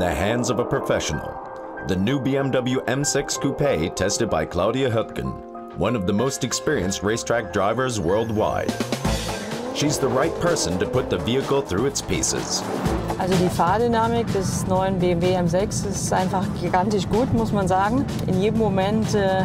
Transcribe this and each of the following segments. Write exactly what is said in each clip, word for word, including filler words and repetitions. the hands of a professional. The new B M W M six Coupe, tested by Claudia Hürtgen, one of the most experienced racetrack drivers worldwide. She's the right person to put the vehicle through its pieces. Also die Fahrdynamik des neuen B M W M sechs ist einfach gigantisch gut, muss man sagen. In jedem Moment äh,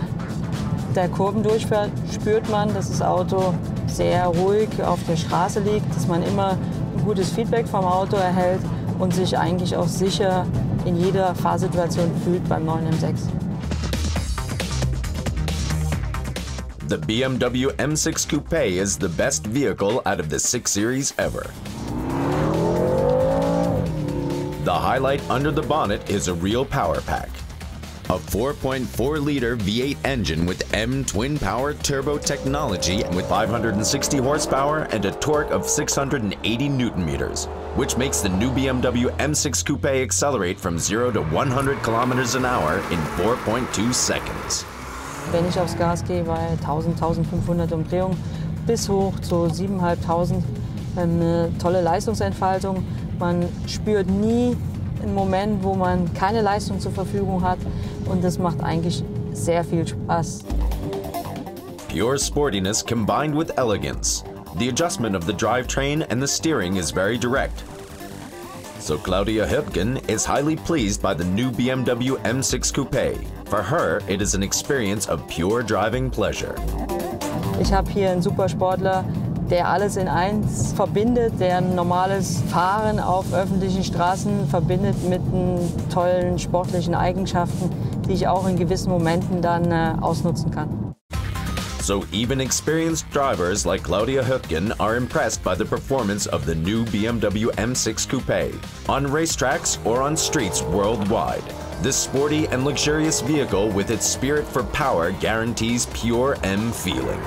der Kurven durchfährt, spürt man, dass das Auto sehr ruhig auf der Straße liegt, dass man immer ein gutes Feedback vom Auto erhält und sich eigentlich auch sicher in jeder Fahrsituation fühlt beim neuen M sechs. The B M W M six Coupe is the best vehicle out of the six series ever. The highlight under the bonnet is a real power pack. A four point four liter V eight engine with M TwinPower Turbo technology with five hundred sixty horsepower and a torque of six hundred eighty newton meters, which makes the new B M W M six Coupe accelerate from zero to one hundred kilometers an hour in four point two seconds. Wenn ich aufs Gas gehe bei tausend, tausendfünfhundert Umdrehungen bis hoch zu siebentausendfünfhundert, eine tolle Leistungsentfaltung. Man spürt nie einen Moment, wo man keine Leistung zur Verfügung hat, und das macht eigentlich sehr viel Spaß. Pure sportiness combined with elegance. The adjustment of the drivetrain and the steering is very direct. So Claudia Hürtgen is highly pleased by the new B M W M six Coupe. For her, it is an experience of pure driving pleasure. Ich habe hier einen Supersportler, der alles in eins verbindet, der ein normales Fahren auf öffentlichen Straßen verbindet mit tollen sportlichen Eigenschaften, die ich auch in gewissen Momenten dann äh, ausnutzen kann. So even experienced drivers like Claudia Hürtgen are impressed by the performance of the new B M W M six Coupe on racetracks or on streets worldwide. This sporty and luxurious vehicle with its spirit for power guarantees pure M feeling.